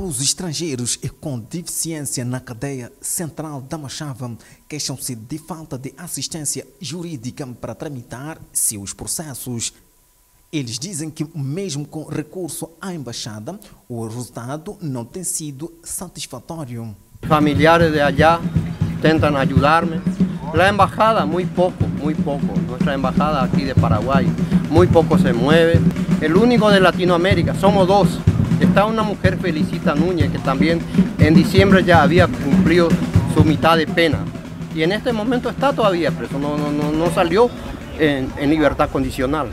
Reclusos estrangeiros e com deficiência na cadeia central da Machava queixam-se de falta de assistência jurídica para tramitar seus processos. Eles dizem que mesmo com recurso à embaixada, o resultado não tem sido satisfatório. Familiares de allá tentam ajudar-me. A embaixada, muito pouco. Nossa embaixada aqui de Paraguai, muito pouco se move. O único de Latinoamérica, somos dois. Está uma mulher, Felicita Núñez, que também em dezembro já havia cumprido sua metade de pena. E en este momento está todavía preso, não saiu em liberdade condicional.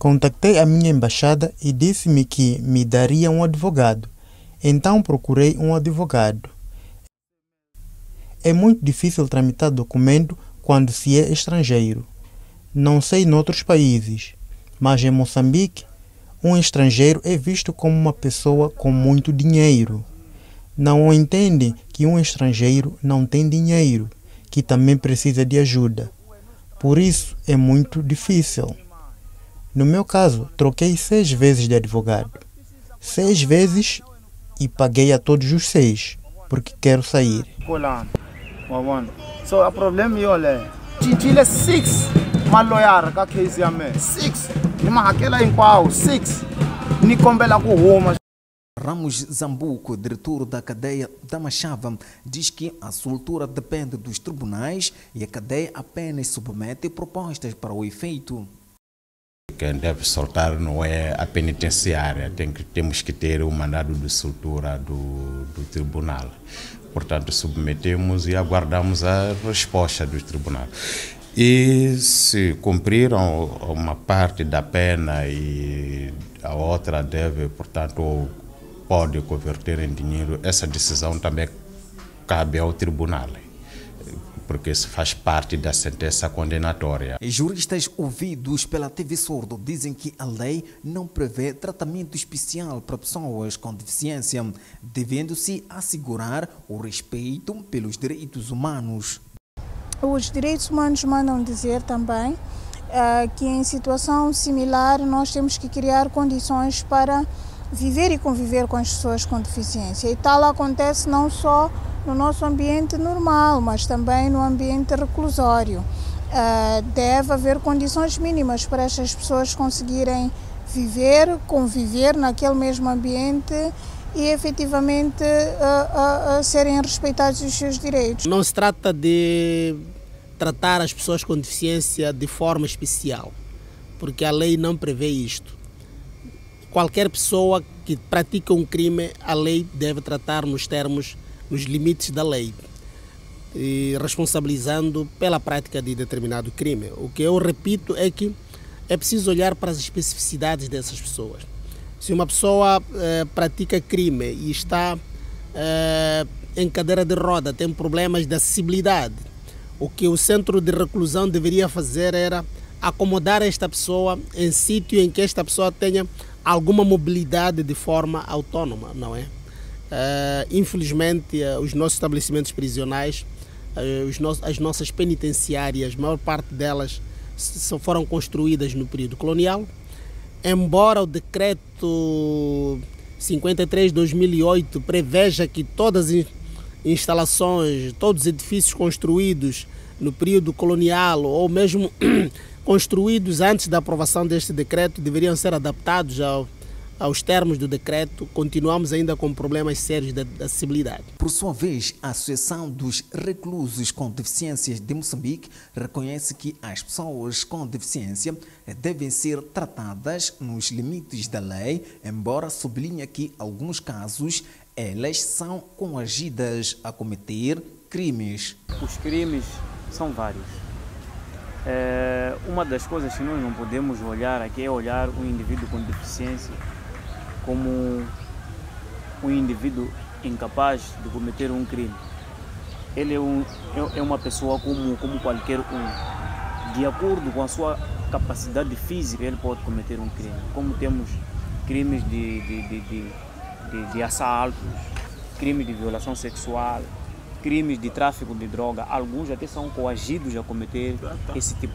Contactei a minha embaixada e disse-me que me daria um advogado. Então procurei um advogado. É muito difícil tramitar documento quando se é estrangeiro. Não sei em outros países, mas em Moçambique, um estrangeiro é visto como uma pessoa com muito dinheiro. Não entendem que um estrangeiro não tem dinheiro, que também precisa de ajuda. Por isso, é muito difícil. No meu caso, troquei 6 vezes de advogado. 6 vezes e paguei a todos os 6, porque quero sair. O problema é que 6 maloyar ka case ya me 6 ni mahakela inkwao 6 ni kombela ku huma. Ramos Zambuco, diretor da cadeia da Machava, diz que a soltura depende dos tribunais e a cadeia apenas submete propostas para o efeito. Quem deve soltar não é a penitenciária, temos que ter o mandado de soltura do tribunal. Portanto, submetemos e aguardamos a resposta do tribunal. E se cumpriram uma parte da pena e a outra deve, portanto, pode converter em dinheiro, essa decisão também cabe ao tribunal, porque isso faz parte da sentença condenatória. Juristas ouvidos pela TV Surdo dizem que a lei não prevê tratamento especial para pessoas com deficiência, devendo-se assegurar o respeito pelos direitos humanos. Os direitos humanos mandam dizer também que em situação similar nós temos que criar condições para viver e conviver com as pessoas com deficiência. E tal acontece não só no nosso ambiente normal, mas também no ambiente reclusório. Deve haver condições mínimas para estas pessoas conseguirem viver, conviver naquele mesmo ambiente e efetivamente serem respeitados os seus direitos. Não se trata de tratar as pessoas com deficiência de forma especial, porque a lei não prevê isto. Qualquer pessoa que pratica um crime, a lei deve tratar nos limites da lei, e responsabilizando pela prática de determinado crime. O que eu repito é que é preciso olhar para as especificidades dessas pessoas. Se uma pessoa pratica crime e está em cadeira de roda, tem problemas de acessibilidade, o que o centro de reclusão deveria fazer era acomodar esta pessoa em sítio em que esta pessoa tenha alguma mobilidade de forma autónoma, não é? Infelizmente, os nossos estabelecimentos prisionais, as nossas penitenciárias, a maior parte delas só foram construídas no período colonial. Embora o decreto 53/2008 preveja que todas as instalações, todos os edifícios construídos no período colonial ou mesmo construídos antes da aprovação deste decreto deveriam ser adaptados aos termos do decreto, continuamos ainda com problemas sérios de acessibilidade. Por sua vez, a Associação dos Reclusos com Deficiências de Moçambique reconhece que as pessoas com deficiência devem ser tratadas nos limites da lei, embora sublinha que, em alguns casos, elas são coagidas a cometer crimes. Os crimes são vários. Uma das coisas que nós não podemos olhar aqui é olhar o indivíduo com deficiência como um indivíduo incapaz de cometer um crime. Ele é uma pessoa como qualquer um. De acordo com a sua capacidade física, ele pode cometer um crime. Como temos crimes de assaltos, crimes de violação sexual, crimes de tráfico de droga, alguns até são coagidos a cometer esse tipo de